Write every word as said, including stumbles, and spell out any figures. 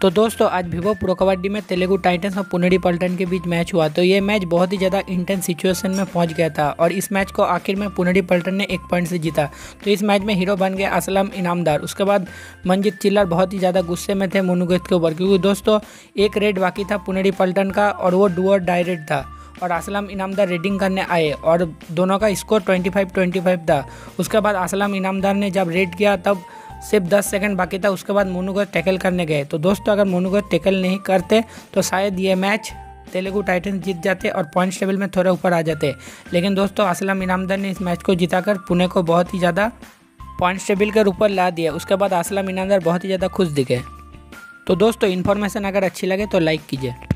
तो दोस्तों आज भिवो प्रो कबड्डी में तेलुगु टाइटन्स और पुनेरी पलटन के बीच मैच हुआ। तो ये मैच बहुत ही ज़्यादा इंटेंस सिचुएशन में पहुंच गया था और इस मैच को आखिर में पुनेरी पलटन ने एक पॉइंट से जीता। तो इस मैच में हीरो बन गए असलम इनामदार। उसके बाद मंजीत चिल्लर बहुत ही ज़्यादा गुस्से में थे मोनूगर के ऊपर, क्योंकि दोस्तों एक रेड बाकी था पुनेरी पलटन का और वो डू और डाई रेड था और असलम इनामदार रेडिंग करने आए और दोनों का स्कोर पच्चीस पच्चीस था। उसके बाद असलम इनामदार ने जब रेड किया तब सिर्फ दस सेकंड बाकी था। उसके बाद मोनूगर टैकल करने गए। तो दोस्तों अगर मोनूगर टैकल नहीं करते तो शायद ये मैच तेलुगु टाइटन्स जीत जाते और पॉइंट्स टेबल में थोड़ा ऊपर आ जाते। लेकिन दोस्तों असलम इनामदार ने इस मैच को जिताकर पुणे को बहुत ही ज़्यादा पॉइंट्स टेबल के ऊपर ला दिया। उसके बाद असलम इनामदार बहुत ही ज़्यादा खुश दिखे। तो दोस्तों इन्फॉर्मेशन अगर अच्छी लगे तो लाइक कीजिए।